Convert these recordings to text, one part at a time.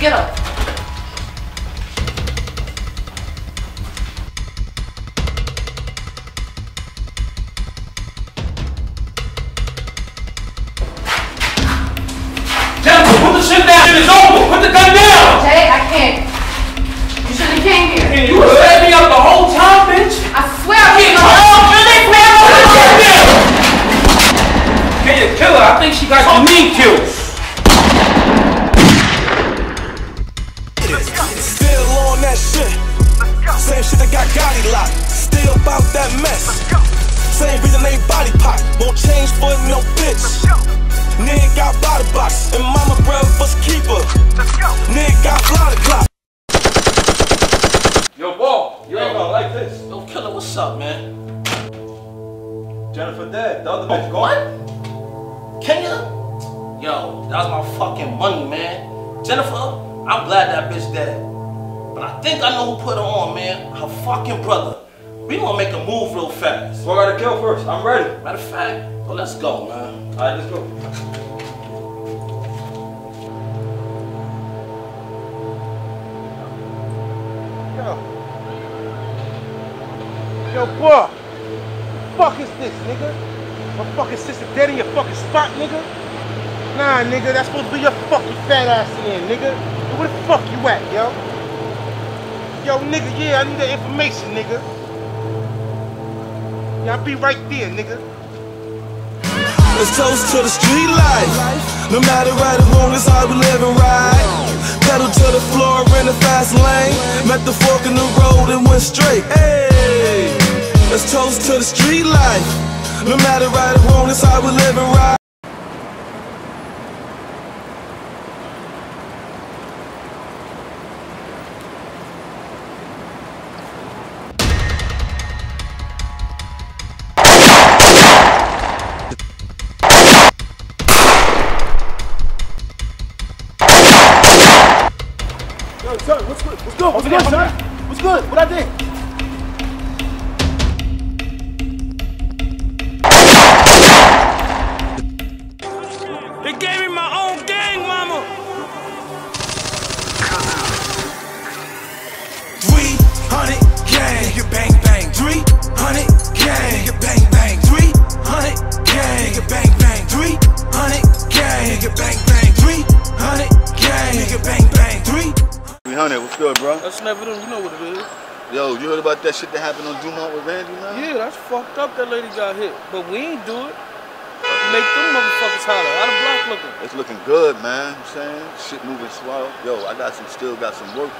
Get up. Jennifer, put the shit down. It's over. Put the gun down. Jay, I can't. You shouldn't have came here. Man, you were setting me up the whole time, bitch. I swear I can't. Hey, kill her. I think she got the mean kills. Still on that shit. Same shit that got Gotti locked. Still about that mess. Same reason they body pop. Won't change for no bitch. Nigga got body box. And mama brother was keeper. Nigga got bloody clock. Yo, Ball, you ain't gonna like this. Yo, Killer, what's up, man? Jennifer dead. The other bitch gone. What? Kenya? Yo, that was my fucking money, man. Jennifer, I'm glad that bitch dead. But I think I know who put her on, man. Her fucking brother. We gonna make a move real fast. Well, I gotta kill first. I'm ready. Matter of fact, well, let's go, man. Alright, let's go. Yo. Yo, boy. Fuck is this, nigga? My fucking sister dead in your fucking spot, nigga? Nah, nigga, that's supposed to be your fucking fat ass in, nigga. Where the fuck you at, yo? Yo, nigga, yeah, I need that information, nigga. Yeah, I'll be right there, nigga. Let's toast to the street life. No matter right or wrong, it's how we live and ride. Pedal to the floor in the fast lane. Met the fork in the road and went straight. Hey, let's toast to the street life. No matter right or wrong, that's how we live and ride. Yo, son, what's good? What's good? What's good, son? What's good? What I did? Yo, you heard about that shit that happened on Dumont with Randy, man? Yeah, that's fucked up that lady got hit. But we ain't do it. Make them motherfuckers holler. How the block looking? It's looking good, man. You know what I'm saying? Shit moving swallow. Yo, I got some, still got some work.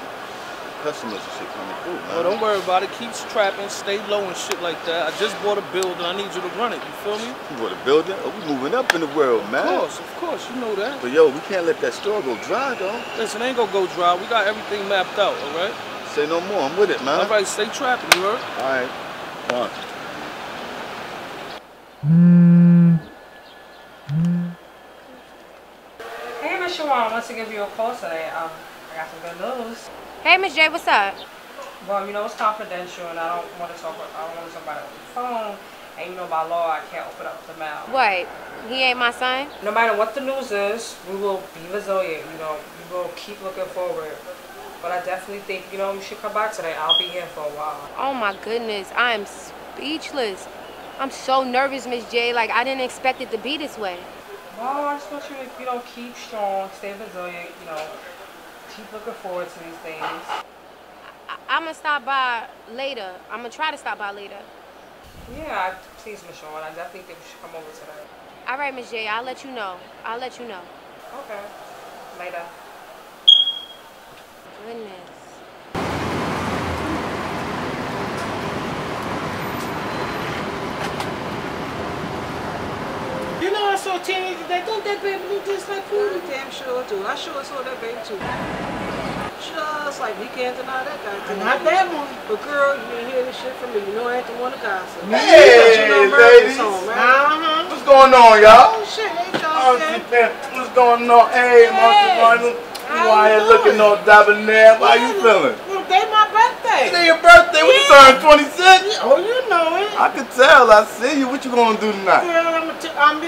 Customers and shit coming through, man. Well, don't worry about it. Keep trapping. Stay low and shit like that. I just bought a building. I need you to run it. You feel me? You bought a building? Oh, we moving up in the world, man. Of course. You know that. But yo, we can't let that store go dry, though. Listen, it ain't gonna go dry. We got everything mapped out, all right? Say no more, I'm with it, man. Alright, stay trapping, you heard? Alright. Come on. Hey, Miss Shawan, wants to give you a call today. I got some good news. Hey, Miss J, what's up? Well, you know, it's confidential and I don't want to talk about it on the phone. And you know, by law, I can't open up the mouth. What? He ain't my son? No matter what the news is, we will be resilient, you know. We will keep looking forward. But I definitely think, you know, you should come back today. I'll be here for a while. Oh, my goodness. I am speechless. I'm so nervous, Miss J. Like, I didn't expect it to be this way. Well, I just want you to, you know, keep strong, stay resilient, you know, keep looking forward to these things. I'm going to stop by later. I'm going to try to stop by later. Yeah, please, Miss Shawn. I definitely think you should come over today. All right, Miss J. I'll let you know. I'll let you know. Okay. Later. Goodness. You know I saw teenagers that don't that baby do just like food. Damn sure do. I sure saw that baby too. Just like we can't deny that guy. Not that movie. But girl, you been hearing this shit from me. You know I ain't the one to gossip. Hey, ladies. What's going on, y'all? Oh shit, ain't y'all saying? What's going on? Hey, Martin. You out here looking all debonair. How you feeling? Well, they my birthday. Today your birthday? When you turn 26? Oh, you know it. I could tell. I see you. What you gonna do tonight? Girl, I'm gonna I'm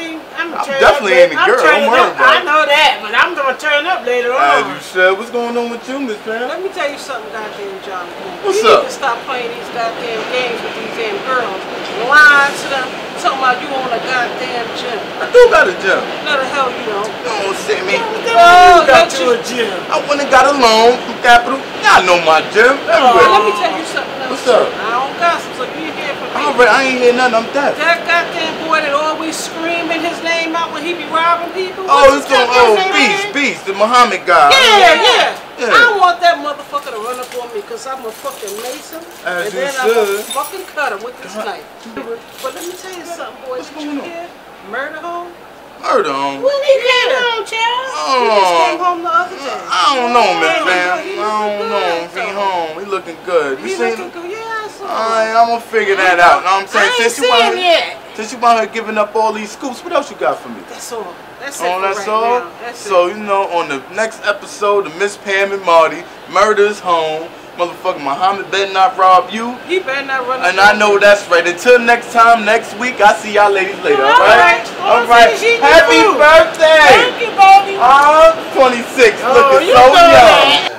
definitely ain't a girl. Don't worry about it. I know that, but I'm gonna turn up later on. You said, what's going on with you, Miss Pam? Let me tell you something, goddamn Jonathan. What's up? You need to stop playing these goddamn games with these damn girls. Lying to them, talking about you on a goddamn gym. I do got a gym. No, the hell you don't. Don't sit me. Oh, got you a gym. I went and got a loan from Capital. Y'all know my gym. Let me tell you something else. What's up? I don't gossip, so you ain't here for me. I ain't hear nothing. I'm deaf. That goddamn boy that always screaming his name out when he be robbing people. Oh, it's some old Beast, the Muhammad guy. Yeah. I want that motherfucker to run up on me because I'm a fucking mason. And then I'm a fucking cutter with this knife. But let me tell you something, boys. Did you hear? Murder home? Murder home? When he came home, child? He just came home the other day. I don't know, Miss Pam. He home. He looking good. You seen him? I'm going to figure that out. I'm saying, since you want her giving up all these scoops, what else you got for me? That's all. That's it. You know, on the next episode of Miss Pam and Marty Murders Home, motherfucker Muhammad better not rob you. He better not run. And I know that's right. Until next time, next week, I see y'all ladies later. All right. Happy birthday. Thank you, baby. I'm 26. Looking so young.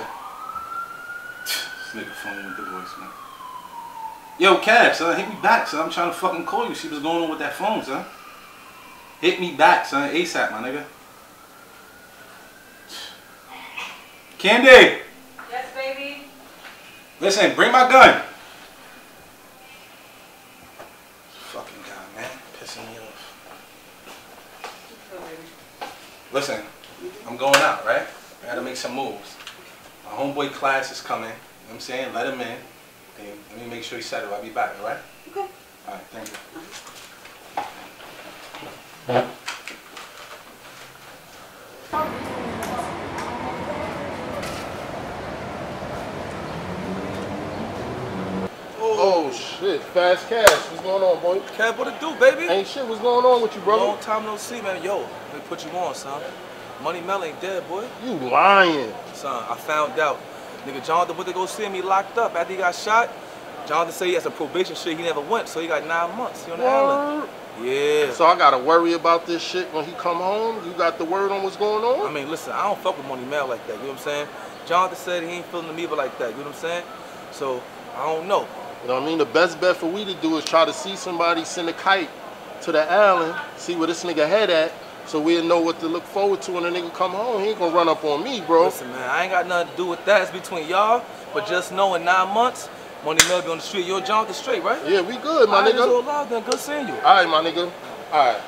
This nigga phone with the voicemail. Yo, Cash, son, hit me back, son. I'm trying to fucking call you. See what's going on with that phone, son. Hit me back, son. ASAP, my nigga. Candy. Yes, baby. Listen, bring my gun. Fucking guy, man. Pissing me off. Listen, I'm going out, right? I gotta make some moves. My homeboy class is coming. You know what I'm saying? Let him in. Okay, let me make sure he's settled. I'll be back, alright? Okay. Alright, thank you. Oh shit, Fast Cash, what's going on, boy? Cash, what it do, baby? Ain't shit, what's going on with you, brother? Long time no see, man. Yo, let me put you on, son. Money Mel ain't dead, boy. You lying. Son, I found out. Nigga, Jonathan went to go see him, he locked up. After he got shot, Jonathan said he had some probation shit, he never went, so he got 9 months. He on the island. Yeah. So I gotta worry about this shit when he come home? You got the word on what's going on? I mean, listen, I don't fuck with Money Mel like that, you know what I'm saying? Jonathan said he ain't feeling the amoeba like that, you know what I'm saying? So, I don't know. You know what I mean? The best bet for we to do is try to see somebody send a kite to the island, see where this nigga head at, so we'll know what to look forward to when the nigga come home. He ain't gonna run up on me, bro. Listen, man, I ain't got nothing to do with that. It's between y'all, but just know in 9 months, Money Mel be on the street. Your job is straight, right? Yeah, we good, my nigga. All right, then. Good seeing you. All right, my nigga. All right.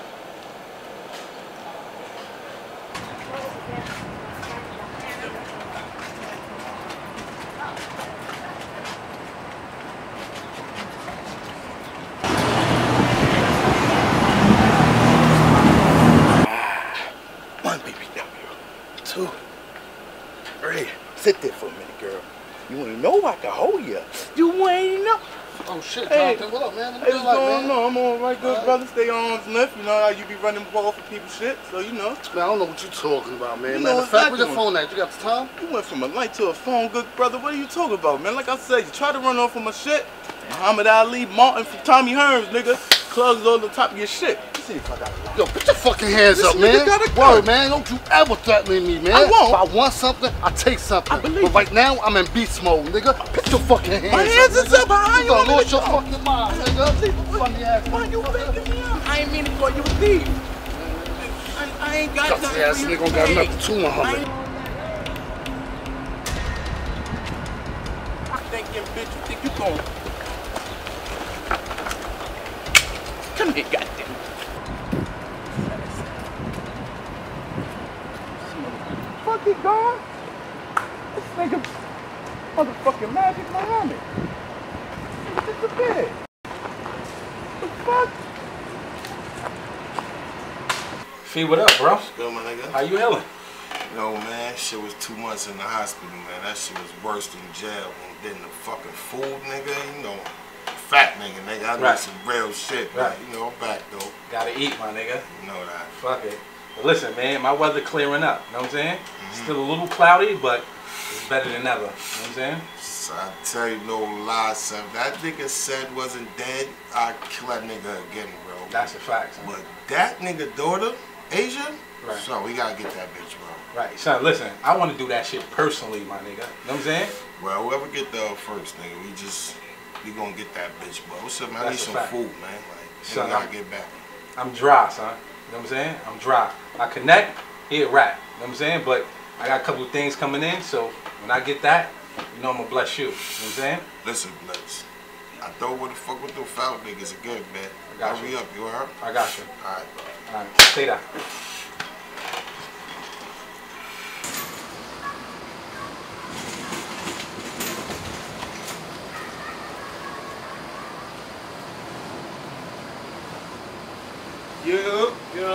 Sit there for a minute, girl. You want to know I can hold you. You ain't know. Oh, shit, Jonathan. What up, man? Hey, what's going on? I'm all right, good brother. Stay arm's length. You know how you be running ball for people's shit, so you know. Man, I don't know what you talking about, man. Man, the fact with your phone at? You got the time? You went from a light to a phone, good brother. What are you talking about, man? Like I said, you try to run off of my shit. Muhammad Ali, Martin from Tommy Hearns, nigga. Clubs on the top of your shit. Yo, put your fucking hands up, man. Word, man, don't you ever threaten me, man. I won't. If I want something, I take something. But right now, I'm in beast mode, nigga. Put your fucking hands up. My hands is up. How you gonna lose your fucking mind, nigga? Why you faking me up? I ain't mean to call you a thief. I ain't got nothing. Ass nigga got nothing to Muhammad. I think you bitch. You think you gonna come here, goddamn. He gone? This nigga motherfucking Magic Muhammad. He disappeared. The fuck? Fee, what up, bro? What's good, my nigga? How you healing? Yo, man, shit was 2 months in the hospital, man. That shit was worse than jail than the fucking fool, nigga. You know, fat nigga. I know some real shit, right. But you know, I'm back, though. Gotta eat, my nigga. You know that. Fuck it. Listen, man, my weather clearing up, you know what I'm saying? Mm-hmm. Still a little cloudy, but it's better than ever, you know what I'm saying? So I tell you no lie, son. That nigga said wasn't dead, I kill that nigga again, bro. That's a fact, son. But that nigga daughter, Asia, right. So we gotta get that bitch, bro. Right, son, listen, I wanna do that shit personally, my nigga. You know what I'm saying? Well, whoever get the first, nigga, we gonna get that bitch, bro. What's up, man? I need some food, man. Like, son, gotta get back. I'm dry, son. You know what I'm saying? I'm dry. I connect, it rap. You know what I'm saying? But I got a couple of things coming in, so when I get that, you know I'm gonna bless you. You know what I'm saying? Listen, bless. I don't want to fuck with them foul niggas again, man. I got you. Up, you heard? I got you. All right, bro. All right, stay down. Yo.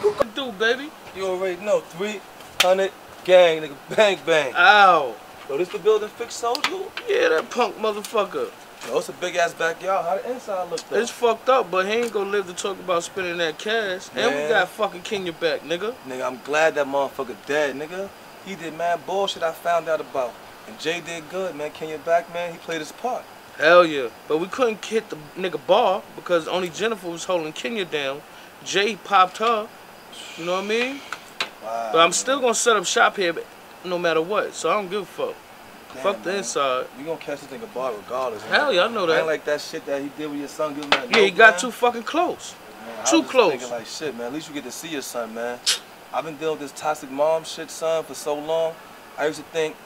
Who can do, baby? You already know. 300 gang, nigga. Bang, bang. Ow. Yo, this the building Fix sold you? Yeah, that punk motherfucker. Yo, it's a big-ass backyard. How the inside look, though? It's fucked up, but he ain't gonna live to talk about spending that cash. Man. And we got fucking Kenya back, nigga. Nigga, I'm glad that motherfucker dead, nigga. He did mad bullshit I found out about. And Jay did good, man. Kenya back, man. He played his part. Hell yeah. But we couldn't hit the nigga bar because only Jennifer was holding Kenya down. Jay popped her. You know what I mean? Wow, but I'm still gonna set up shop here no matter what, so I don't give a fuck. Damn, fuck the inside. You gonna catch this nigga bar regardless. Hell yeah, I know that. I like that shit that he did with your son. Give him that he got too fucking close. Man, too close. Thinking like shit, man. At least you get to see your son, man. I've been dealing with this toxic mom shit, son, for so long. I used to think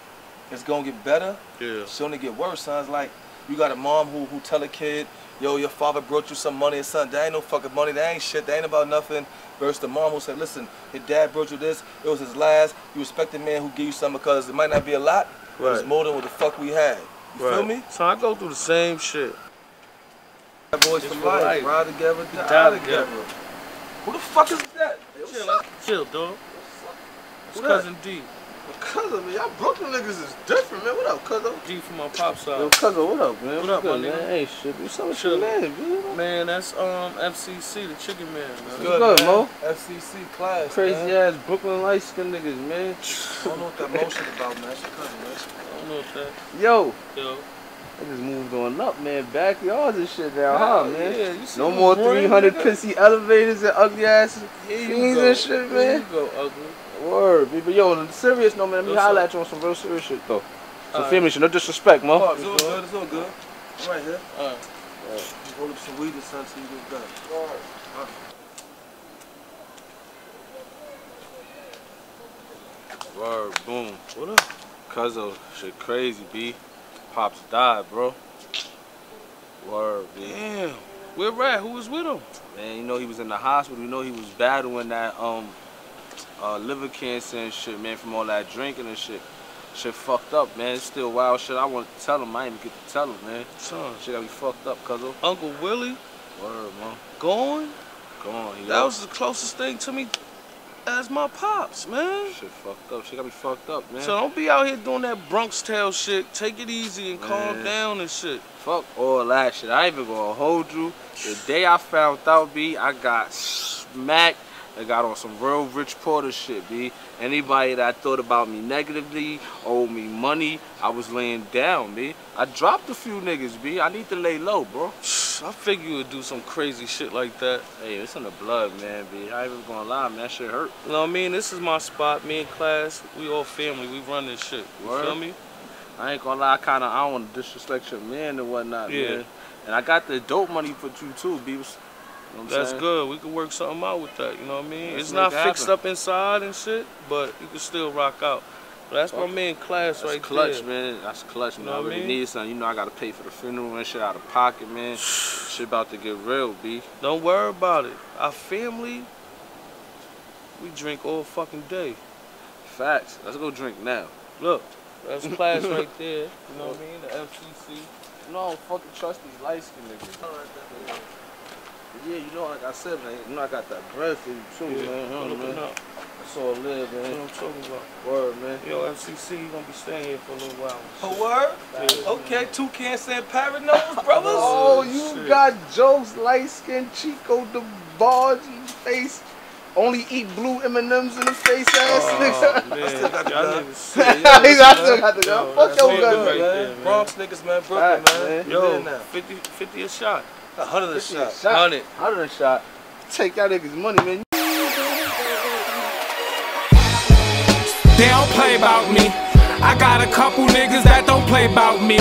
it's gonna get better. Yeah. It's gonna get worse, son. It's like you got a mom who tell a kid, yo, your father brought you some money, son. That ain't no fucking money. That ain't shit. That ain't about nothing. Versus the mom who said, listen, your dad brought you this. It was his last. You respect the man who gave you something because it might not be a lot. Right. It was more than what the fuck we had. You feel me? So I go through the same shit. That boys for life. Ride together, die together. Who the fuck is that? Chill, dog. It's Cousin D. Cousin, man, y'all Brooklyn niggas is different, man. What up, cousin? G from my pop side. Yo, cousin, what up, man? What up, good, my nigga? Man? Hey, shit, you so chill, man. Man, that's FCC, the chicken man. What's good, Mo? FCC class. Crazy ass Brooklyn light skin niggas, man. I don't know what that motion about, man. That's your cousin, man. I don't know what that. Yo. I just moved on up, man. Backyards and shit now, huh, man? Yeah, you see no more 300 pissy elevators and ugly ass fiends and shit, man. Here you go, ugly. Word, but yo, on the serious note, man, let me holler at you on some real serious shit, though. Some family shit, no disrespect, man. It's all good, it's all good. I'm right here. All right. Hold up some weed and stuff so you get done. All right. All right. Word, boom. What up? Cuzzo, shit crazy, B. Pops died, bro. Word, B. Damn. Where Rat? Who was with him? Man, you know he was in the hospital. You know he was battling that, liver cancer and shit, man, from all that drinking and shit. Shit fucked up, man. It's still wild shit. I want to tell him. I ain't even get to tell him, man. Son. Shit got me fucked up, cuzzo. Uncle Willie? Word, man. Gone? Gone, yo. That was the closest thing to me as my pops, man. Shit fucked up. Shit got me fucked up, man. So don't be out here doing that Bronx tale shit. Take it easy and calm down and shit. Fuck all that shit. I ain't even gonna hold you. The day I found out, B, I got smacked. I got on some real Rich Porter shit, B. Anybody that thought about me negatively, owed me money, I was laying down, B. I dropped a few niggas, B. I need to lay low, bro. I figured you would do some crazy shit like that. Hey, it's in the blood, man, B. I ain't even gonna lie, man. That shit hurt. You know what I mean? This is my spot. Me and Class, we all family. We run this shit. You feel me? I ain't gonna lie. I don't want to disrespect your man and whatnot, man. And I got the dope money for you, too, B. You know that's good. We can work something out with that. You know what I mean? It's not fixed up inside and shit, but you can still rock out. But that's my man Class right there. That's clutch, man. That's clutch, man. You know what I really need something. You know I got to pay for the funeral and shit out of pocket, man. Shit about to get real, B. Don't worry about it. Our family, we drink all fucking day. Facts. Let's go drink now. Look, that's Class right there. You know what I mean? The FCC. You know I don't fucking trust these light-skinned niggas. Yeah, you know, like I said, man, you know I got that bread for you, too, man. That's all live, man. You know what I'm talking about. Word, man. Yo, FCC, you gonna be staying here for a little while. A word? Yeah. Okay, two cancer and paranoid, brothers. Oh, you got jokes, light skin, Chico, the barge face. Only eat blue M&Ms in the face, ass niggas. Man. I still got the gun. Fuck your gun, man. Bronx niggas, man. Brooklyn, man. Yo, 50 a shot. 100 shot. 100. 100 shot. Take y'all niggas money, man. They don't play about me. I got a couple niggas that don't play about me.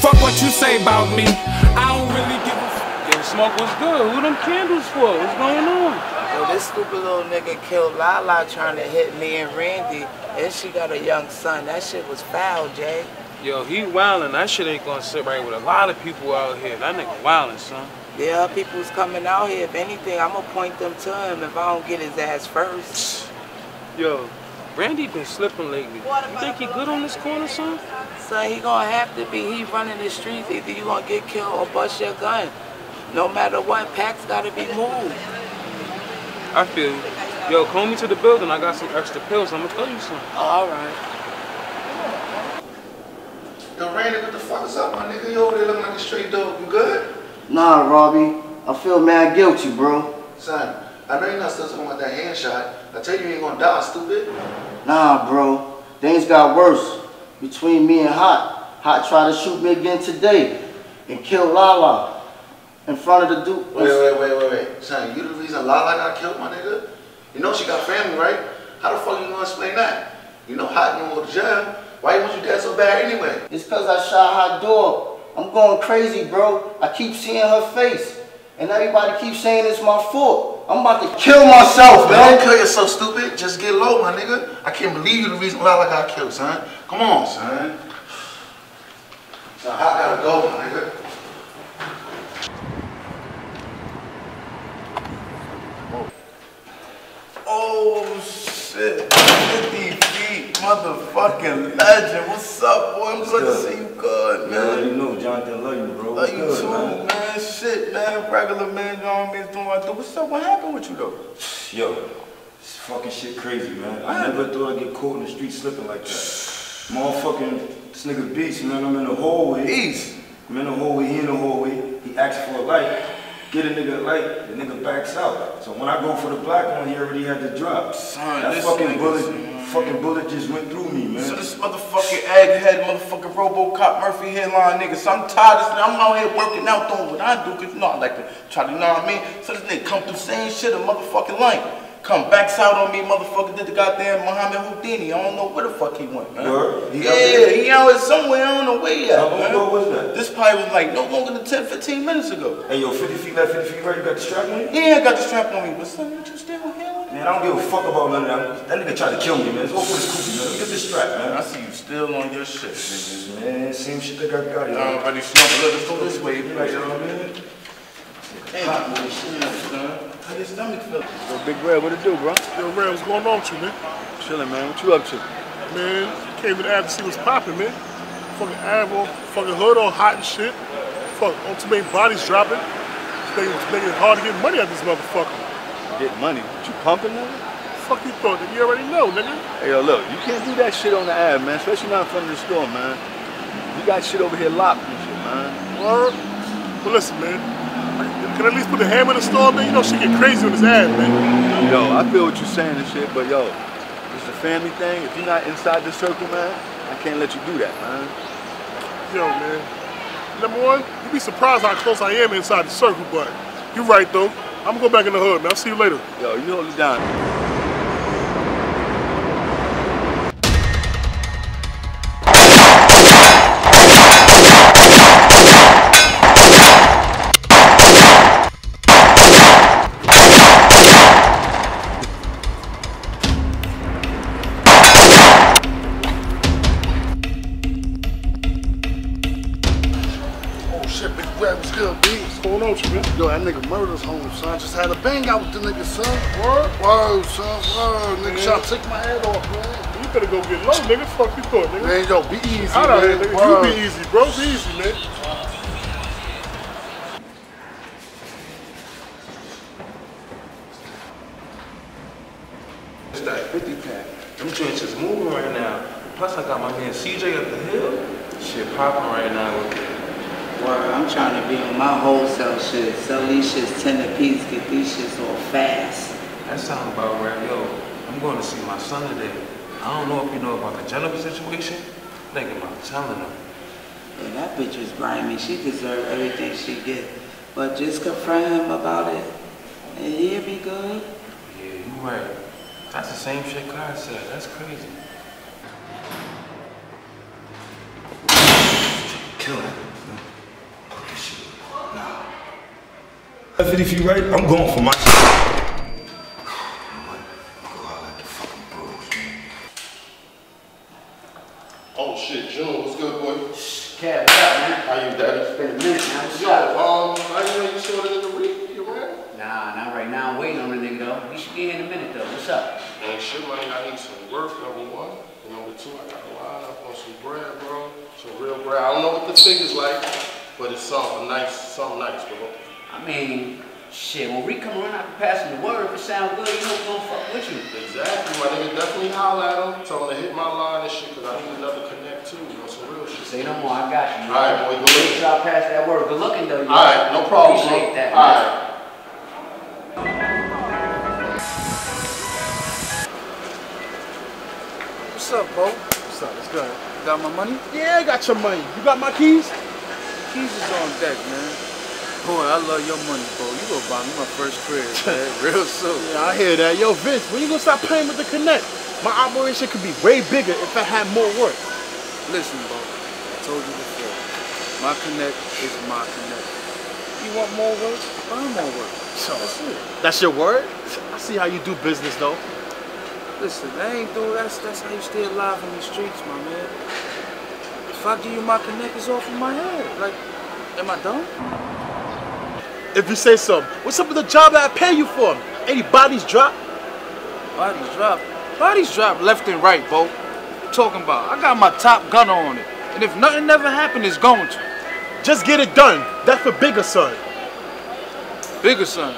Fuck what you say about me. I don't really give a fuck. Yo, Smoke was good. Who them candles for? What's going on? Yo, this stupid little nigga killed Lala trying to hit me and Randy. And she got a young son. That shit was foul, Jay. Yo, he wildin'. That shit ain't gonna sit right with a lot of people out here. That nigga wildin', son. Yeah, people's coming out here. If anything, I'ma point them to him if I don't get his ass first. Yo, Randy been slipping lately. You think he good on this corner, son? Son, he gonna have to be. He running the streets. Either you gonna get killed or bust your gun. No matter what, packs gotta be moved. I feel you. Yo, call me to the building. I got some extra pills. I'ma throw you some. Oh, all right. Yo, Randy, what the fuck is up, my nigga? You over there looking like a straight dog. You good? Nah, Robbie. I feel mad guilty, bro. Son, I know you're not still talking about that hand shot. I tell you, you ain't gonna die, stupid. Nah, bro. Things got worse between me and Hot. Hot tried to shoot me again today and kill Lala in front of the dude. Wait. Son, you the reason Lala got killed, my nigga? You know she got family, right? How the fuck you gonna explain that? You know Hot didn't go to jail. Why you want you dead so bad anyway? It's cause I shot Hot dog. I'm going crazy, bro. I keep seeing her face. And everybody keeps saying it's my fault. I'm about to kill myself, man. Don't kill yourself, stupid. Just get low, my nigga. I can't believe you the reason why I got killed, son. Come on, son. So I gotta go, my nigga. Oh, shit. 50 feet, motherfucking legend. What's up, boy? I'm glad to see you good, man. Yeah, you know, Jonathan, love you, bro. Love you too, man. Shit, man, regular man, you know what I mean, doing what I do. What's up? What happened with you though? Yo, this fucking shit crazy, man. I never thought I'd get caught in the street slipping like that. Motherfucking, this nigga beats, man. I'm in the hallway. I'm in the hallway, he in the hallway. He asks for a light. Get a nigga a light, the nigga backs out. So when I go for the black one, he already had the drop. Son, that fucking bullet just went through me, man. So this motherfucking egghead, motherfucking RoboCop, Murphy headline nigga. So I'm tired of this nigga. I'm out here working out, doing what I do, because you know I like to try to, you know what I mean? So this nigga come through saying shit a motherfucking line. Come backs out on me, motherfucker, did the goddamn Muhammad Houdini. I don't know where the fuck he went, man. He out here somewhere, I don't know where he at, man. What was that? This probably was like no longer than 10, 15 minutes ago. Hey, yo, 50 feet left, 50 feet right, you got the strap on you? Yeah, I got the strap on me, but son, you still here? Man, I don't give a fuck about none of that. That nigga tried to kill me, man. It's all for this cookie, man. Get this strap, man. I see you still on your shit, niggas, man. Same shit that got you. I already smoked a little, go this way, you like, you know what I mean? Hey, hot boy, shit, son. How your stomach feel? Yo, Big Red, what it do, bro? Yo, Red, what's going on with you, man? Chilling, man. What you up to? Man, came to the Ave to see what's popping, man. Fucking Ave, fucking hood on hot and shit. Fuck, ultimate bodies dropping. It's making it hard to get money out of this motherfucker. Get money? What you pumping, nigga? Fuck you thought, nigga. You already know, nigga. Hey, yo, look, you can't do that shit on the Ave, man. Especially not in front of the store, man. You got shit over here locked and shit, man. Word? Well, listen, man. Can I at least put a hammer in the store, man? You know she get crazy on his ass, man. Yo, I feel what you're saying and shit, but yo, it's a family thing. If you're not inside this circle, man, I can't let you do that, man. Yo, man. Number one, you'd be surprised how close I am inside the circle, but you're right, though. I'm gonna go back in the hood, man. I'll see you later. Yo, you hold it down. Yo, that nigga murders home, son. Just had a bang out with the nigga, son. Word? Word, son. Word. Nigga, trying to take my head off, man. You better go get low, nigga. Fuck you thought, nigga. Man, yo, be easy, man. Out here, nigga. You be easy, bro. Be easy, man. It's that 50 pack. Them joints is moving right now. Plus, I got my man CJ up the hill. Shit popping right now with it. Word, I'm trying to be on my wholesale shit. Sell these shits 10 apiece, get these shits all fast. That sounds about right, yo. I'm going to see my son today. I don't know if you know about the Jennifer situation. Nigga, I'm telling him. Yeah, that bitch was grimy. She deserved everything she get. But just confront him about it, and he'll be good. Yeah, you right. That's the same shit Clyde said. That's crazy. Kill him. No. If you right, I'm going for my shit. Oh shit, June, what's good, boy? Cat, how you, daddy? It's been a minute now. What's up? I didn't know you showed it in the week. You ready? Nah, not right now. I'm waiting on the nigga, though. We should be here in a minute, though. What's up? Man, shit, man, I need some work, #1. And #2, I got to line up on some bread, bro. Some real bread. I don't know what the figure's like, but it's something nice, bro. I mean, shit, when we come around, I can pass him the word. If it sound good, you know we gonna fuck with you. Exactly, my nigga, definitely holler at him. Tell him to hit my line and shit, cause I need another connect too, you know, some real shit. Say no more, I got you. Alright, boy, good looking. Make sure I pass that word. Good looking though, you alright, no problem, bro. Appreciate that, man. Alright. What's up, bro? What's up, it's good. You got my money? Yeah, I got your money. You got my keys? Keys is on deck, man. Boy, I love your money, bro. You gonna buy me my first crib, man, real soon. Yeah, I hear that. Yo, Vince, when you gonna stop playing with the Connect? My operation could be way bigger if I had more work. Listen, bro, I told you before, my Connect is my Connect. You want more work? Buy more work. So, that's it. That's your word? I see how you do business, though. Listen, that ain't though. That's how you stay alive in the streets, my man. If I give you my Connect, it's off of my head. Like, am I dumb? If you say something, what's up with the job that I pay you for? Any bodies drop? Bodies drop? Bodies drop left and right, Bo. What you talking about? I got my top gunner on it. And if nothing never happened, it's going to. Just get it done. That's for bigger son. Bigger son?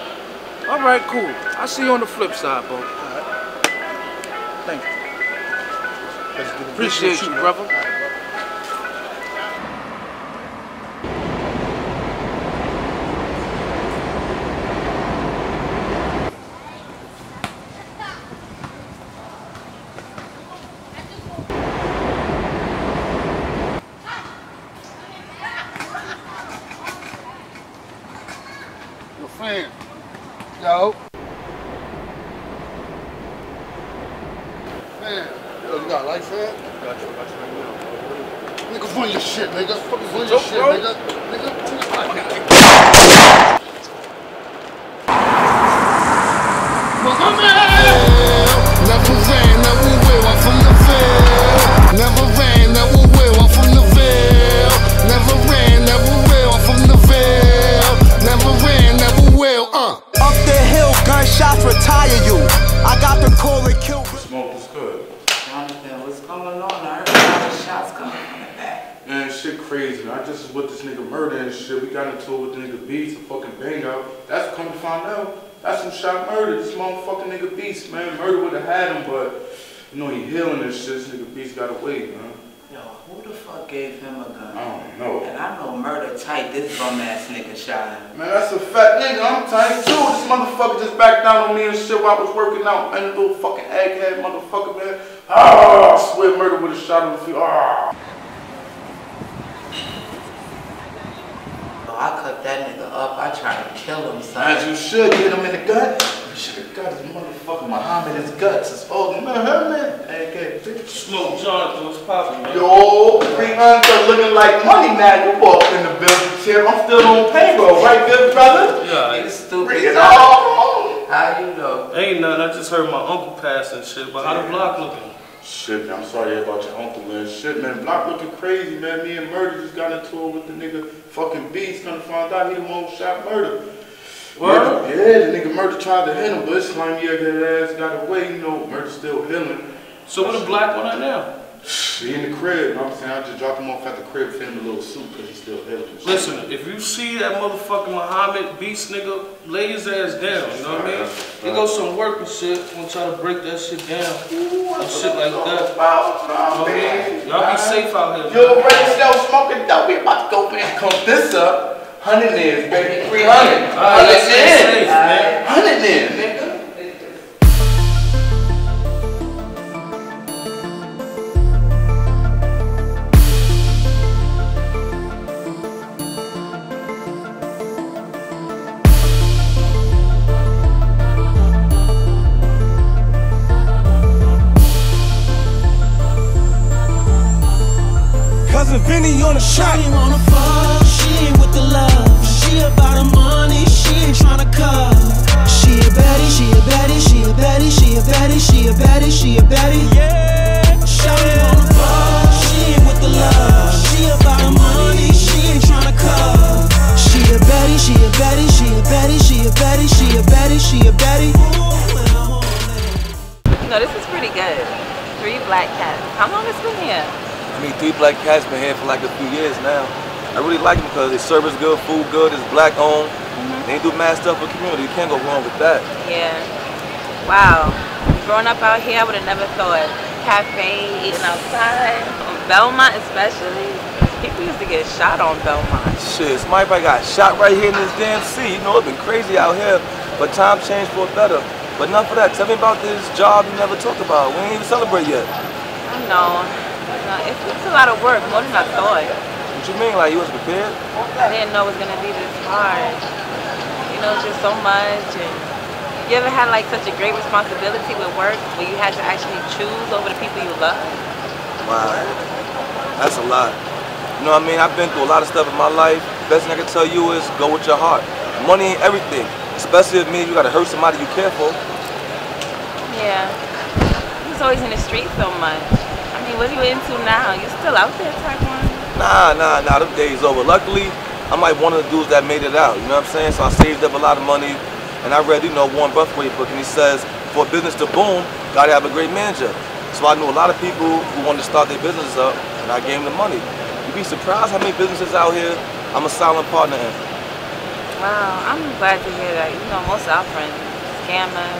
All right, cool. I'll see you on the flip side, Bo. All right. Thank you. Appreciate you, brother. Yo. Man, yo, you got a light for it? Got you right now. Nigga, run your shit, nigga. Fucking run your shit, bro. Nigga. Never ran, never will, I'm from the veil. Never ran, never will, I'm from the veil. Never ran, never will, I'm from the veil. Never ran, never will, Up the hill, gunshots retire you. I got the call and kill. Smoke is good. Jonathan, what's going on? I heard all the shots coming from the back. Man, shit crazy. I just was with this nigga murder and shit. We got into it with the nigga Beast, a fucking bang out. That's what come to find out. That's some shot murder. This motherfucking nigga Beast, man. Murder would have had him, but you know he healing and shit. This nigga Beast got away, man. Yo, who the fuck gave him a gun? I don't know. And I know murder tight, this bum ass nigga shot him. Man, that's a fat nigga, I'm tight too. This motherfucker just backed down on me and shit while I was working out. Man, little fucking egghead motherfucker, man. Ah, I swear murder would have shot him if you, ah. Yo, I cut that nigga up, I tried to kill him, son. As you should, get him in the gut. You should have got his motherfucking Muhammad, his guts, his organ. Man, hell man. Hey, okay. Smoke Jonathan, what's poppin', man? Yo, 300 looking like money now. You walk in the building, chair. I'm still on payroll, right, good brother? Yeah. You stupid. Bring it all. How you know? Ain't nothing, I just heard my uncle pass and shit, but how the block looking? Shit, man, I'm sorry about your uncle, man. Shit, man, block looking crazy, man. Me and Murder just got into it with the nigga fucking Beast. Gonna find out he the one who shot Murder. Murder, yeah, the nigga Murder tried to hit him, but it's time yeah, that ass got away, you know, Murder's still healing. So what a black one right now? He in the crib, you know what I'm saying? I just drop him off at the crib, fit him a little soup, because he's still healing. Listen, if you see that motherfucking Muhammad Beast nigga, lay his ass down, you know what I mean? He goes some work and shit, gonna try to break that shit down. Ooh, and shit like that. Y'all be safe out here. You already still smoking dope, we about to go back and come this up. 100 is, baby. 300. 100 is. 100 is, nigga. a Vinny on a shot. She ain't wanna fuck, she ain't with the love. She about her money, she ain't tryna cuff. She a baddie, she a baddie, she a baddie, she a baddie, she a baddie, she a baddie. Yeah, she ain't wanna fuck, she ain't with the love. She about her money, she ain't tryna cuff. She a baddie, she a baddie, she a baddie, she a baddie, she a baddie, she a baddie. No, this is pretty good. 3 black cats. How long has it been here? I mean, 3 black cats been here for like a few years now. I really like them because they service good, food good, it's black owned. They do mad stuff for the community. You can't go wrong with that. Yeah. Wow. Growing up out here, I would have never thought. Cafe, eating outside, on Belmont especially. People used to get shot on Belmont. Shit, somebody probably got shot right here in this damn sea. You know, it's been crazy out here, but time changed for the better. But not for that. Tell me about this job you never talked about. We ain't even celebrate yet. I know. It's a lot of work, more than I thought. What you mean? Like you was prepared? I didn't know it was gonna be this hard. You know, just so much. And you ever had like such a great responsibility with work where you had to actually choose over the people you love? Wow, that's a lot. You know what I mean? I've been through a lot of stuff in my life. Best thing I can tell you is go with your heart. Money ain't everything. Especially if you gotta hurt somebody you care for. Yeah. He's always in the street so much. I mean, what are you into now? You still out there, Tyquan? Nah, them days over. Luckily, I'm like one of the dudes that made it out, you know what I'm saying? So I saved up a lot of money, and I read, you know, Warren Buffett's book, and he says, for a business to boom, gotta have a great manager. So I knew a lot of people who wanted to start their businesses up, and I gave them the money. You'd be surprised how many businesses out here I'm a silent partner in. Wow, I'm glad to hear that. You know, most of our friends, scammers,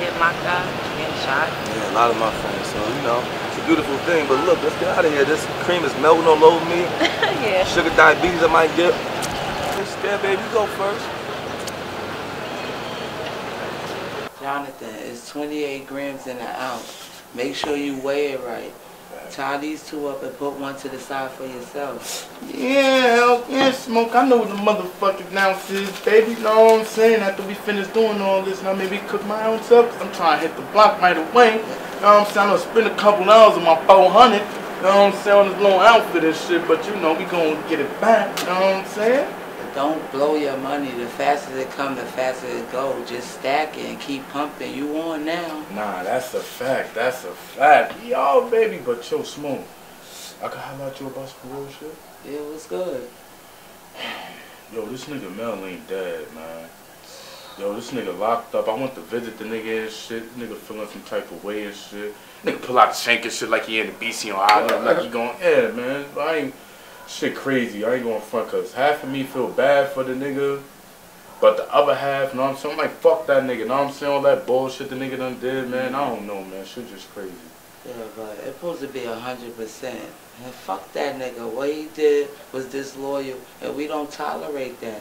get locked up, get shot. Yeah, a lot of my friends, so you know, it's a beautiful thing. But look, let's get out of here. This cream is melting all over me. Yeah. Sugar diabetes I might get. Instead, baby, you go first. Jonathan, it's 28 grams in an ounce. Make sure you weigh it right. Tie these two up and put one to the side for yourself. Yeah, hell yeah, Smoke. I know what the motherfucking ounce is, baby. You know what I'm saying? After we finish doing all this, now maybe cook my ounce up. I'm trying to hit the block right away. You know what I'm saying? I'm going to spend a couple hours on my 400. You know what I'm saying? On this little outfit and shit, but you know, we going to get it back. You know what I'm saying? Don't blow your money. The faster it comes, the faster it goes. Just stack it and keep pumping. You on now. Nah, that's a fact. That's a fact. Yo, baby, but yo, Smooth. I could holler at you about some real shit? Yeah, what's good? Yo, this nigga Mel ain't dead, man. Yo, this nigga locked up. I went to visit the nigga and shit. Nigga feeling some type of way and shit. Nigga pull out shank and shit like he in the BC on Island. Like he going, yeah, man. I ain't... Shit crazy, I ain't going front, cause half of me feel bad for the nigga, but the other half, know what I'm saying, I'm like, fuck that nigga, know what I'm saying, all that bullshit the nigga done did, man, I don't know, man, shit just crazy. Yeah, but it's supposed to be 100%, and fuck that nigga, what he did was disloyal, and we don't tolerate that,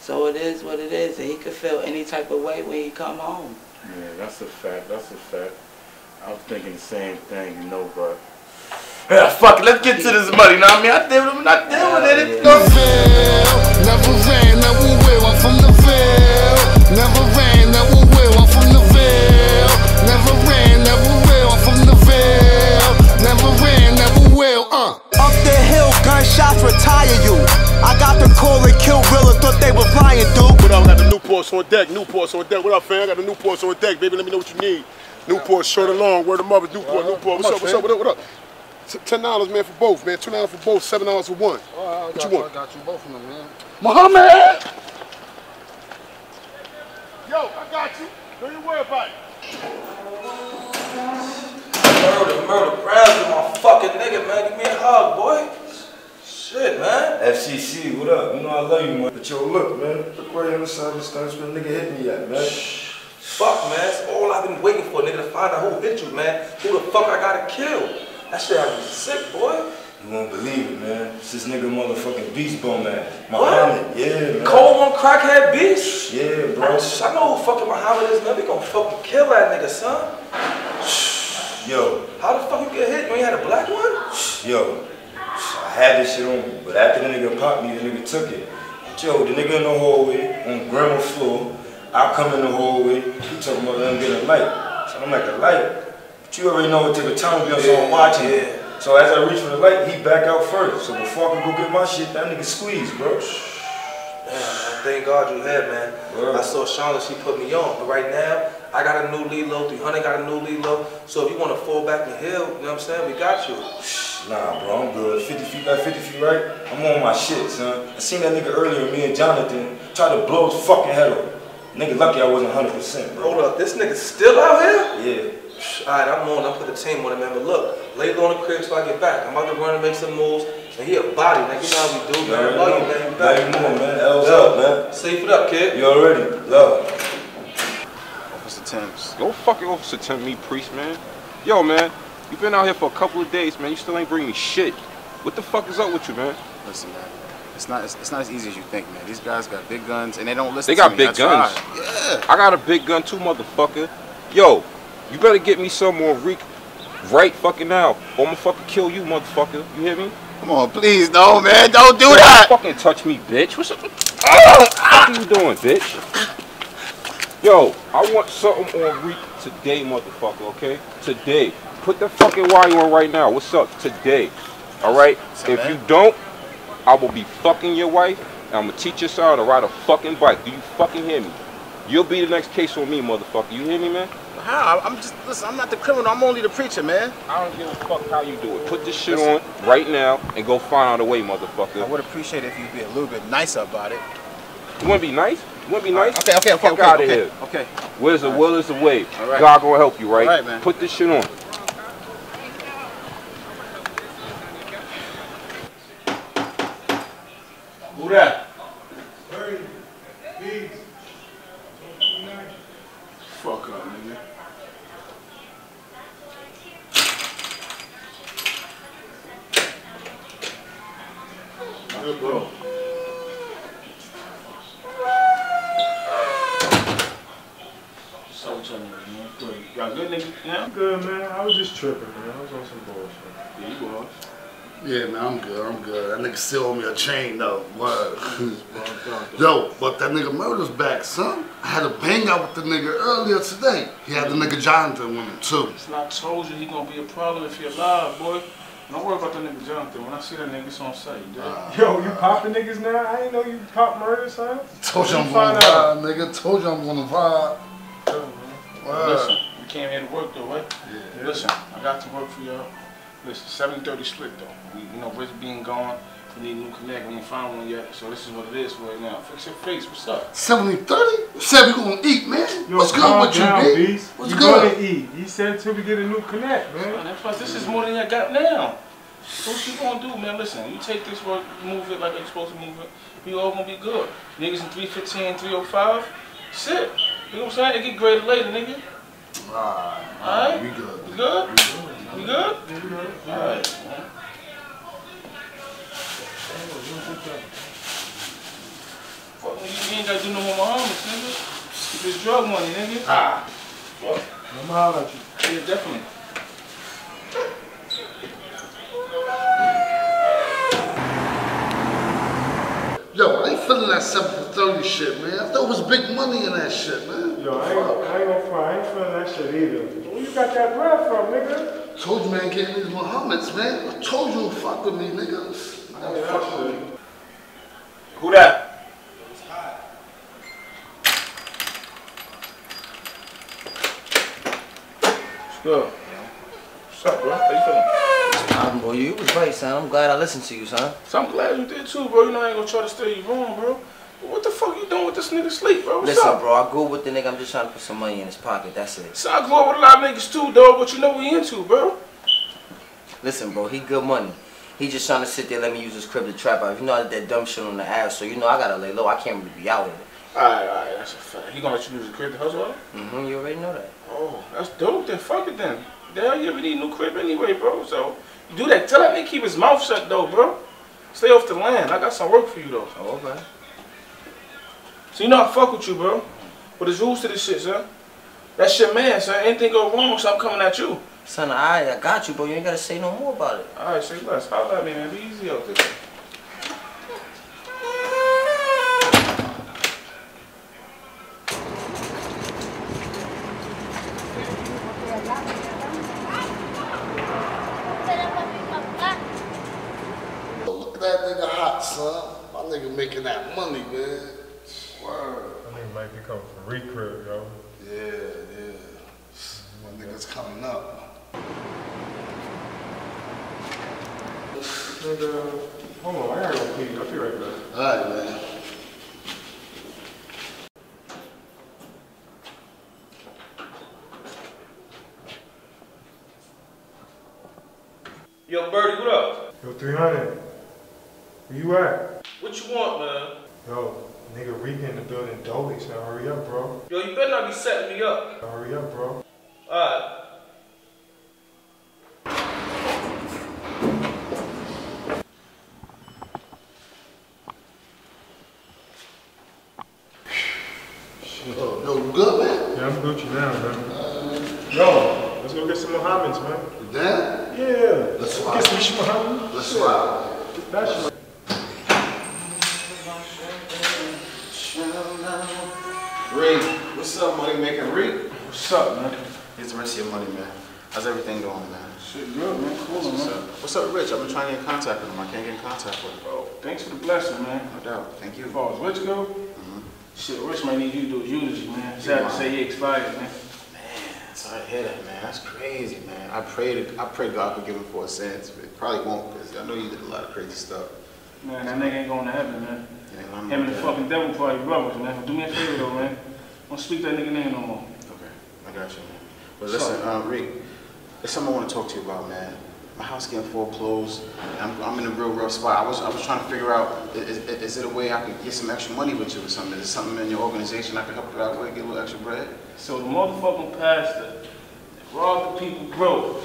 so it is what it is, and he could feel any type of way when he come home. Yeah, that's a fact, that's a fact. I was thinking the same thing, you know, but... Yeah, fuck it, let's get to this money, know what I mean? I'm not dealing with it. Yeah. Never ran, never will, I'm from the Ville. Never ran, never will, I'm from the Ville. Never ran, never will, I'm from the Ville. Never ran, never will, Up the hill, gunshots retire you. I got the call and kill Rilla, thought they were lying, dude. What up, I got the Newports on deck, Newports on deck. What up, fam? I got the Newports on deck, baby, let me know what you need. Newport, short and long, word of mother, Newport. What's up, what up? $10, man, for both, man. $2 for both, $7 for one. Oh, what you want? I got you both of them, man. Muhammad! Yo, I got you. Don't you worry about it. Murder, Bradley, my fucking nigga, man. Give me a hug, boy. Shit, man. FCC, what up? You know I love you, man. But yo, look, man. Look where you're on the side of the stunts where the nigga hit me at, man. Shh. Fuck, man. That's all I've been waiting for, nigga, to find out who hit you, man. Who the fuck I gotta kill? That shit had me sick, boy. You won't believe it, man. It's this nigga motherfucking Beast Bone, man. Muhammad, yeah, man. Cold on crackhead Beast? Yeah, bro. I know who fucking Muhammad is, man. We gonna fucking kill that nigga, son. Yo. How the fuck you get hit? You ain't had a black one? Yo. I had this shit on me, but after the nigga popped me, the nigga took it. Yo, the nigga in the hallway, on grandma floor, I come in the hallway, he talking about let him get a light. So I'm like, a light? You already know what type of time we are, so I'm watching. Yeah. So as I reach for the light, he back out further. So before I can go get my shit, that nigga squeezed, bro. Damn, thank God you here, man. Bro. I saw Shauna, she put me on. But right now, I got a new lead low, 300 got a new lead low. So if you want to fall back and heal, you know what I'm saying? We got you. Nah, bro, I'm good. 50 feet left, 50 feet right. I'm on my shit, son. I seen that nigga earlier, me and Jonathan, try to blow his fucking head off. Nigga, lucky I wasn't 100%, bro. Hold up, this nigga still out here? Yeah. Alright, I'm on, I put the team on him, man. But look, lay low on the crib so I get back. I'm about to run and make some moves. And he a body, like you know how we do, man. Love you, man. You back. Love you more, man. L's up, man. Safe it up, kid. You already. Love. Officer Timms. Yo, fucking Officer Tim, me priest, man. Yo, man, you been out here for a couple of days, man. You still ain't bringing me shit. What the fuck is up with you, man? Listen, man. It's not as easy as you think, man. These guys got big guns and they don't listen to me. They got big guns. Yeah. I got a big gun too, motherfucker. Yo. You better get me some more Reek right fucking now, or I'ma fucking kill you, motherfucker. You hear me? Come on, please, no, man, don't do that. Don't fucking touch me, bitch. What's up? What the fuck are you doing, bitch? Yo, I want something on Reek today, motherfucker. Okay, today. Put the fucking wire on right now. What's up today? All right. If you don't, I will be fucking your wife, and I'ma teach your son to ride a fucking bike. Do you fucking hear me? You'll be the next case on me, motherfucker. You hear me, man? How? I'm just, listen, I'm not the criminal. I'm only the preacher, man. I don't give a fuck how you do it. Put this shit on right now and go find out a way, motherfucker. I would appreciate it if you'd be a little bit nicer about it. You want to be nice? You want to be nice? Right. Okay, okay, okay. Fuck out of here. Okay. Where's the will is the way. All right. God gonna help you, right? All right, man. Put this shit on. Who that? Fuck up, nigga. Good, bro. So tell me, man. Good. Y'all good, nigga? Yeah, I'm good, man. I was just tripping, man. I was on some bullshit. Yeah, you was. Yeah, man, I'm good. I'm good. That nigga still owe me a chain, though. Word. Yo, but that nigga Murder's back, son. I had a bang out with the nigga earlier today. He had the nigga Jonathan with him, too. Listen, I told you he gonna be a problem if you're alive, boy. Don't worry about that nigga Jonathan. When I see that nigga, it's on sight, dude. Yo, you popping niggas now? I ain't know you pop Murder, son. Told you I'm gonna vibe, nigga. Told you I'm gonna vibe. Well, listen, you came here to work, though, right? Yeah. Listen, I got to work for y'all. Listen, 7:30 split though. We, you know, Rich being gone, we need a new connect, we ain't found one yet, so this is what it is right now. Fix your face, what's up? 7:30? You said we gonna eat, man. Yo, what's good with you, Beast? What's good? Gonna eat. He said till we get a new connect, man. And plus, this is more than I got now. So what you gonna do, man? Listen, you take this work, move it like you're supposed to move it, we all gonna be good. Niggas in 315, 305, shit. You know what I'm saying? It get graded later, nigga. Alright, we good. We good? We good. You good? Mm-hmm. All right. Fuck, you ain't got to do no more Muhammad, nigga. Keep this drug money, nigga. Ah. Fuck. I'm holler at you. Yeah, definitely. Yo, I ain't feeling that 7:30 shit, man. I thought it was big money in that shit, man. Yo, I ain't gonna fly. I ain't feeling that shit either. Where you got that bread from, nigga? Told you, man, get these Muhammads, man. I told you to fuck with me, niggas. I ain't fuck with you. Who that? It's hot. What's good? What's up, bro? How you feeling? It's hot, boy. You was right, son. I'm glad I listened to you, son. So I'm glad you did, too, bro. You know I ain't gonna try to steer you wrong, bro. What the fuck you doing with this nigga sleep, bro? What's up? Listen, bro, I grew with the nigga. I'm just trying to put some money in his pocket. That's it. So I grew up with a lot of niggas too, dog. But you know what he into, bro. Listen, bro, he good money. He just trying to sit there, let me use his crib to trap out. You know I did that dumb shit on the ass, so you know I gotta lay low. I can't really be out with it. Alright, that's a fact. He gonna let you use the crib to hustle? Mm-hmm, you already know that. Oh, that's dope then. Fuck it then. Damn, you ever need a new crib anyway, bro. So, you do that. Tell that nigga keep his mouth shut, though, bro. Stay off the land. I got some work for you, though. Oh, okay. So you know I fuck with you, bro. But there's rules to this shit, son. That's your man, son. Anything go wrong, so I'm coming at you. Son, I got you, bro. You ain't gotta say no more about it. Alright, say less. Holla at me, man. Be easy out there. out, son. My nigga making that money, man. Word. I nigga might be coming from Recruit, yo. Yeah, yeah. My nigga's coming up. Nigga, hold on, I gotta go pee. I'll be right back. All right, man. Yo, Birdie, what up? Yo, 300. Where you at? What you want, man? Yo, nigga, Rika in the building, Dolly. So hurry up, bro. Yo, you better not be setting me up. Hurry up, bro. All right. Yo, you good, man? Yeah, I'm Gucci now, man. Yo, let's go get some Mohammeds, man. You down? Yeah. Let's swap. Get some Mohammeds? Let's swap. Yeah. Reed, what's up, money making Reed? What's up, man? Here's the rest of your money, man. How's everything going, man? Shit good, man. Cool, man. What's up, Rich? I've been trying to get in contact with him. I can't get in contact with him. Oh, thanks for the blessing, man. No doubt. Thank you. As far as Rich go? Shit, Rich might need you to do his eulogy, man. Sad to say he expired, man. Man, sorry to hear that, man. That's crazy, man. I pray God could give him for a sense, but it probably won't, because I know you did a lot of crazy stuff. Man, that nigga ain't going to heaven, man. Him and the fucking devil probably brothers, man. Do me a favor, though, man. Don't speak that nigga name no more. Okay, I got you, man. But listen, Rick, there's something I want to talk to you about, man. My house getting foreclosed, and I'm in a real rough spot. I was trying to figure out, is it a way I could get some extra money with you or something? Is there something in your organization I could help you out with, get a little extra bread? So the motherfucking pastor that robbed the people broke.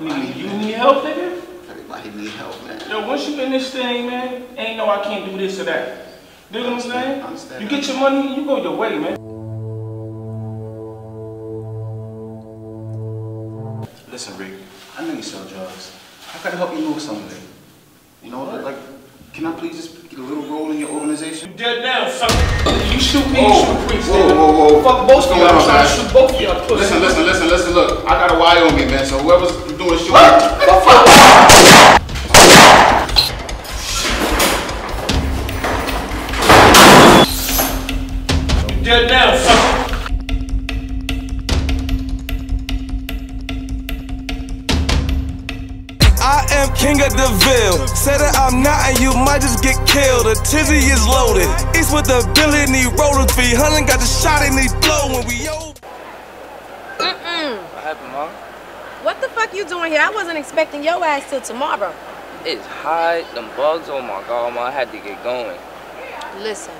You need help, nigga? Everybody need help, man. Yo, once you in this thing, man, ain't no I can't do this or that. You know what I'm saying? I understand. You get your money, you go your way, man. Listen, Rick, I know you sell drugs. I gotta help you move something. You know what? Like, can I please just get a little role in your organization? You dead now, sucker. You shoot me, whoa. You shoot Priest. Whoa. Fuck both of you. I'm trying to shoot both of you. Listen, look. I got a wire on me, man, so whoever's doing the shooting. What? You dead now, sucker. King of the Ville, said that I'm not and you might just get killed. The tizzy is loaded. East with the billion, he rollin' 300, got the shot and he blowin'. We open. What happened, Mom? What the fuck you doing here? I wasn't expecting your ass till tomorrow. It's hot, them bugs, oh my God, Mom, I had to get going. Listen,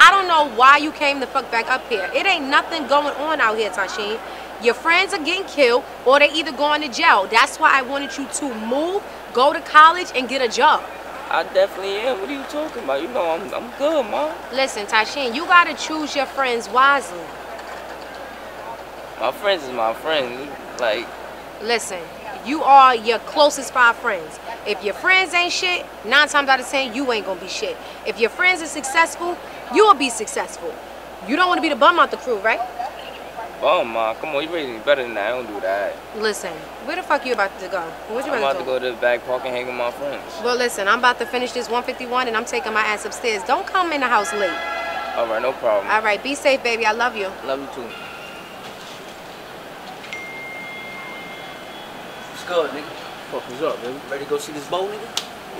I don't know why you came the fuck back up here. It ain't nothing going on out here, Tashin. Your friends are getting killed, or they either going to jail. That's why I wanted you to move, go to college, and get a job. I definitely am. What are you talking about? You know I'm good, Mom. Listen, Tashin, you gotta choose your friends wisely. My friends is my friends. Like, listen, you are your closest 5 friends. If your friends ain't shit, 9 times out of 10, you ain't gonna be shit. If your friends are successful, you will be successful. You don't want to be the bum out the crew, right? Oh, Mom, come on, you raising me better than that. I don't do that. Listen, where the fuck you about to go? What you about to do? I'm about to go to the back park and hang with my friends. Well, listen, I'm about to finish this 151 and I'm taking my ass upstairs. Don't come in the house late. All right, no problem. All right, be safe, baby. I love you. Love you, too. What's good, nigga? What the fuck is up, baby? Ready to go see this bowl, nigga?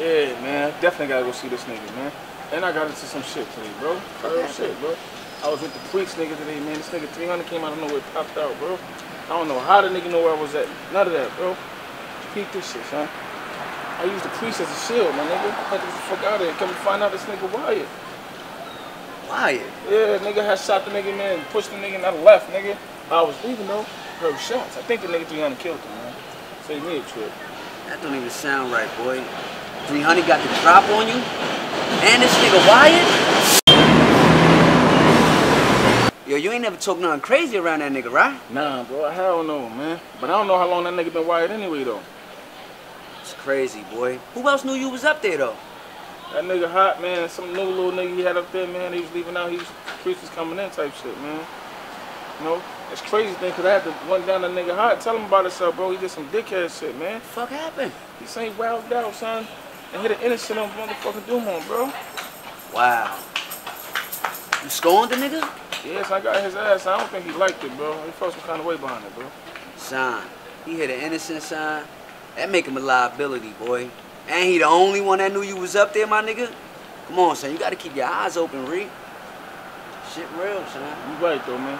Yeah, man. I definitely got to go see this nigga, man. And I got into some shit today, bro. Real shit, bro. I was with the Queeks nigga today, man. This nigga 300 came out of nowhere, popped out, bro. I don't know how the nigga know where I was at. None of that, bro. Peep this shit, son. I used the Queeks as a shield, my nigga. I had to get the fuck out of here. Come and find out this nigga wired. Wired? Yeah, nigga had shot the nigga, man. Pushed the nigga and I left, nigga. I was leaving, though. Heard shots. I think the nigga 300 killed him, man. Save me a trip. That don't even sound right, boy. 300 got the drop on you? And this nigga wired? Yo, you ain't never talked nothing crazy around that nigga, right? Nah, bro, I don't know, man. But I don't know how long that nigga been wired anyway, though. It's crazy, boy. Who else knew you was up there, though? That nigga hot, man. Some new little nigga he had up there, man. He was leaving out. He was, Chris was coming in type shit, man. You know? It's crazy thing, because I had to run down that nigga hot. Tell him about himself, bro. He did some dickhead shit, man. What the fuck happened? This ain't wild out, son. and hit an innocent on motherfucking doom on, bro. Wow. You scorned the nigga? Yes, I got his ass. I don't think he liked it, bro. He felt some kind of way behind it, bro. Son, he hit an innocent son. That make him a liability, boy. And he the only one that knew you was up there, my nigga. Come on, son. You got to keep your eyes open, Reed. Shit real, son. You right, though, man.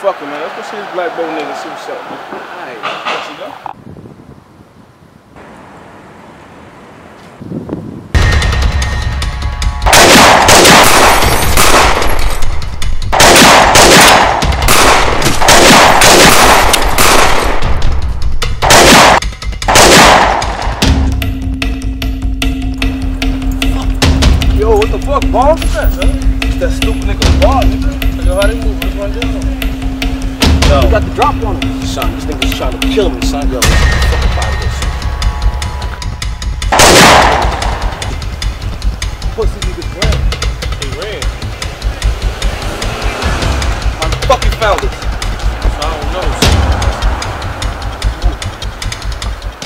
Fuck him, man. Let's go see this black boy nigga see what's up, man. All right. Let's go. Fuck, balls is that, son? That stupid nigga's ball, nigga. Look at how they move. What's going on? You got the drop on him. Son, this nigga's trying to kill me, son. Yo, fucking body this. Pussy niggas ran. They ran. I fucking found it. So I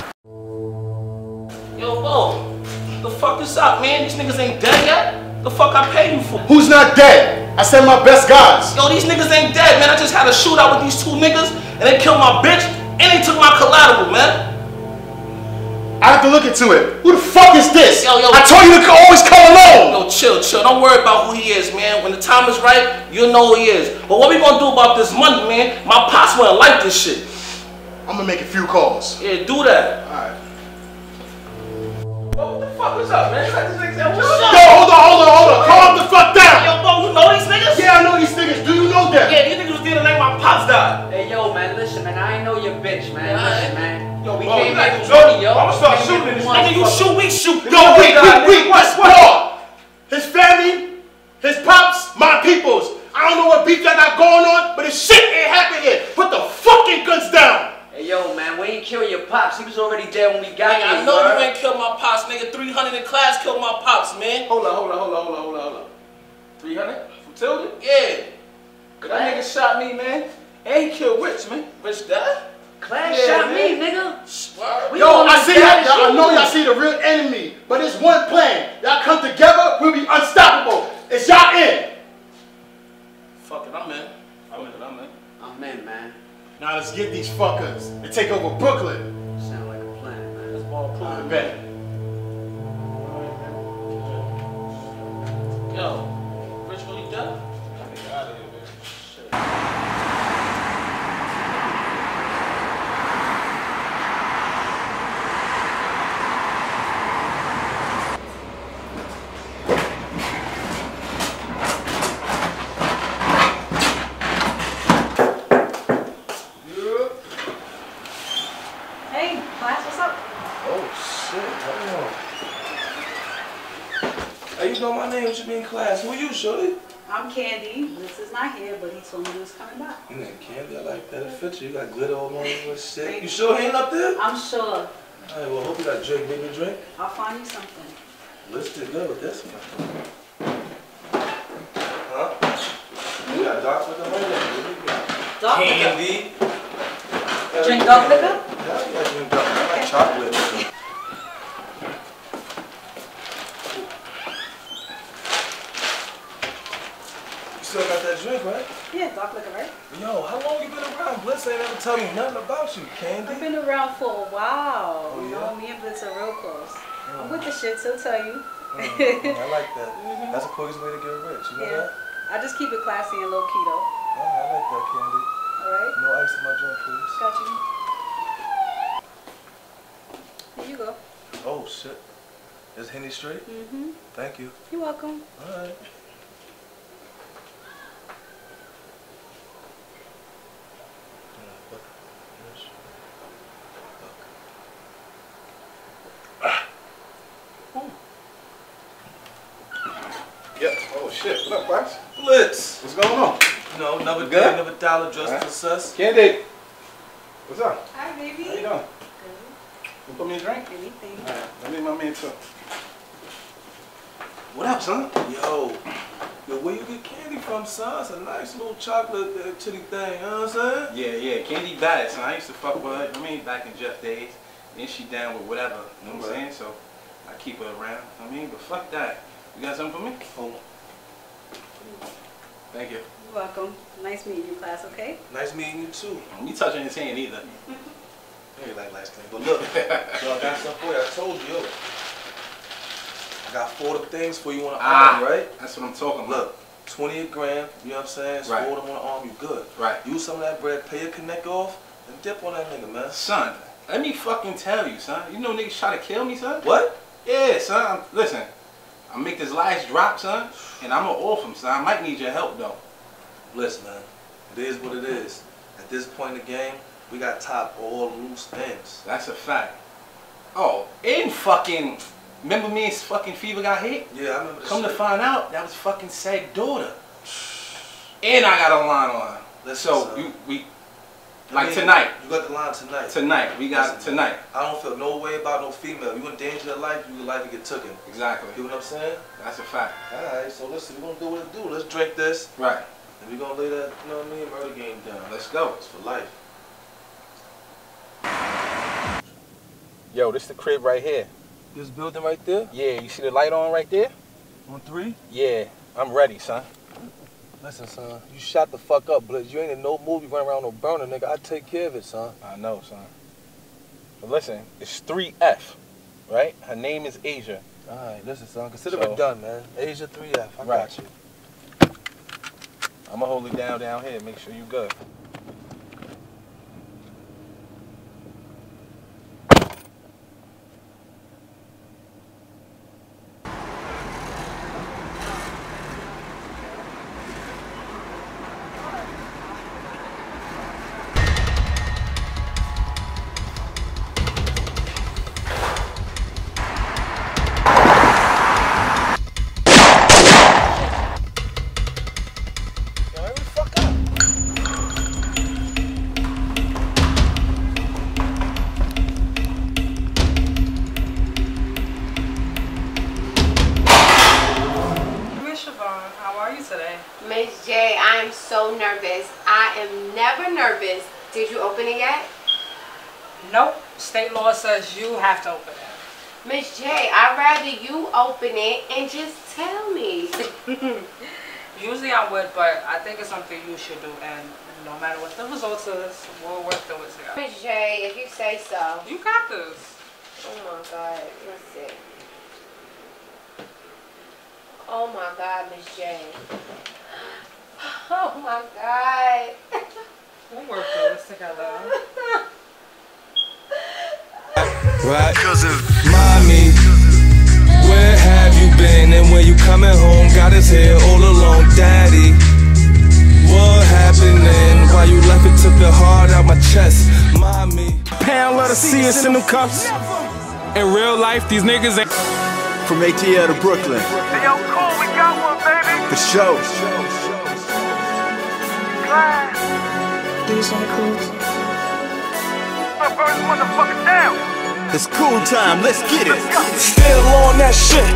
don't know, son. Yo, Bo. The fuck is up, man? These niggas ain't dead yet? The fuck I pay you for? Who's not dead? I sent my best guys. Yo, these niggas ain't dead, man. I just had a shootout with these two niggas, and they killed my bitch, and they took my collateral, man. I have to look into it. Who the fuck is this? Yo. I told you to always come alone. Yo, chill. Don't worry about who he is, man. When the time is right, you'll know who he is. But what we gonna do about this money, man? My pops wouldn't like this shit. I'm gonna make a few calls. Yeah, do that. All right. What the fuck was up, man? You got this niggas that was up? Yo, hold on. Calm the fuck down. Yo, bro, you know these niggas? Yeah, I know these niggas. Do you know them? Yeah, these niggas was dead the night my pops died. Hey, yo, man, listen, man. I ain't know your bitch, man. Yeah, listen, man. Yo, we came back with money, yo. I'm gonna start shooting this nigga. Nigga, you shoot, we shoot. Yo, we. What's wrong? His family, his pops, my peoples. I don't know what beef that got going on, but this shit ain't happening yet. Put the fucking guns down. Hey, yo, man, we ain't kill your pops. He was already dead when we got here. I know you ain't killed my pops, nigga. 300 in class killed my pops, man. Hold on. 300? From Tilden? Yeah. That nigga shot me, man. And he killed Rich, man. Rich died? Class shot me, nigga. Yo, I see that. I know y'all see the real enemy, but it's one plan. Y'all come together, we'll be unstoppable. It's y'all in. Fuck it, I'm in. I'm in, man. Now let's get these fuckers and take over Brooklyn. Sound like a plan, man. Let's ball Brooklyn. I bet. Yo, Rich really done? I gotta get out of here, man. Shit. You in class. Who are you, Shorty? I'm Candy. This is not here, but he told me he was coming by. You ain't Candy, I like that. It fits you. You got glitter all over your shit. You sure he ain't up there? I'm sure. All right, well, hope you got drink. Maybe drink? I'll find you something. Listed good with this one. Huh? You got dark liquor right there. Dark liquor? Candy. Drink dark liquor? Yeah, you got drink dark liquor. I like chocolate. You still got that drink, right? Yeah, dark liquor, right? Yo, how long you been around? Blitz ain't ever tell me nothing about you, Candy. I've been around for a while. Oh, yeah? You know, me and Blitz are real close. Mm. I'm with the shit, so I'll tell you. I like that. Mm-hmm. That's the quickest way to get rich, you know that? I just keep it classy and low-key, though. Yeah, I like that, Candy. All right? No ice in my drink, please. Got you. Here you go. Oh, shit. Is Henny straight? Mm-hmm. Thank you. You're welcome. All right. Shit, what up, Box? Blitz! What's going on? You know, another day, another dollar just for sus. Candy! What's up? Hi, baby. How you doing? Good. You put me a drink? Anything. All right, let me my man too. What up, son? Yo, where you get candy from, son? It's a nice little chocolate chitty thing, you know what I'm saying? Yeah, Candy bad, son. I used to fuck with her, back in Jeff days. Then she down with whatever, you know what I'm saying? So, I keep her around. I mean, but fuck that. You got something for me? Hold on. Thank you. You're welcome. Nice meeting you, class, okay? Nice meeting you, too. You touching his hand either. Very light, light skin. But look, so I got something for you. I told you. I got four things for you on the arm, right? That's what I'm talking about. Look, 20 a gram, you know what I'm saying? Four of them on the arm, you good. Right. Use some of that bread, pay your connect off, and dip on that nigga, man. Son, let me fucking tell you, son. You know niggas try to kill me, son? What? Yeah, son. Listen. I make this last drop, son, and I'm gonna off him, son. I might need your help, though. Listen, man, it is what it is. At this point in the game, we gotta top all loose things. That's a fact. Oh, and fucking, remember me and fucking Fever got hit? Yeah, I remember this Come shit. To find out, that was fucking Sag's daughter. And I got a line on her. Listen, so, tonight. You got the line tonight. Tonight. We got it tonight. I don't feel no way about no female. You in danger of life, your life to get taken. Exactly. You know what I'm saying? That's a fact. Alright, so listen, we're gonna do what we do. Let's drink this. Right. And we're gonna lay that, you know what I mean, murder game down. Let's go. It's for life. Yo, this the crib right here. This building right there? Yeah, you see the light on right there? On 3? Yeah, I'm ready, son. Listen, son, you shot the fuck up, Blitz. You ain't in no movie running around no burner, nigga. I take care of it, son. I know, son. But listen, it's 3F, right? Her name is Asia. All right, listen, son. Consider it done, man. Asia 3F. I got you. I'm going to hold it down here. Make sure you good. Says you have to open it. Miss J, I'd rather you open it and just tell me. Usually I would, but I think it's something you should do, and no matter what the results is, we'll work through it together. Miss J, if you say so. You got this. Oh my God, let's see. Oh my God, Miss J. Oh my God. We'll work through this together. Right? Mommy, where have you been? And when you coming home, God is here all alone. Daddy, what happening? Why you left it, took the heart out my chest. Mommy, pound let us see us in them cups. In real life, these niggas ain't. From ATL to Brooklyn. Hey, yo, cool, we got one, baby. For sure. These are cool. It's cool time, let's get it. Still on that shit.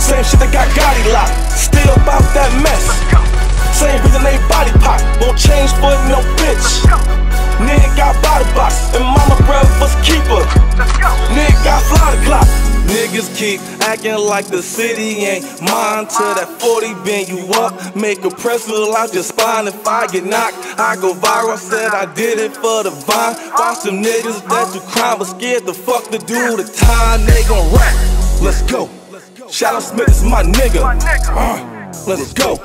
Same shit that got Gotti locked. Still about that mess. Same reason they body pop. Won't change for no bitch. Nigga got body box. And mama brother was keeper. Nigga got fly the clock. Niggas keep acting like the city ain't mine. Till that 40 bend you up, make a press roll out your spine. If I get knocked, I go viral. Said I did it for the vine. Watch some niggas that you crime, but scared the fuck to do the time. They gon' rap. Let's go. Shadow Smith is my nigga. Let's go.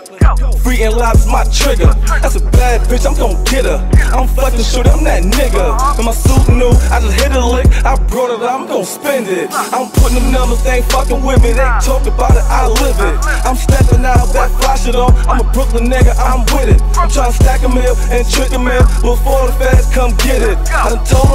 Free and live is my trigger. That's a bad bitch, I'm gon' get her. I'm fucking short, I'm that nigga. And my suit new, I just hit a lick. I brought it, I'm gon' spend it. I'm putting them numbers, they ain't fucking with me. They ain't talk about it, I live it. I'm stepping out, that fly shit on. I'm a Brooklyn nigga, I'm with it. I'm tryna stack a mill and trick a mill before the feds come get it. I done told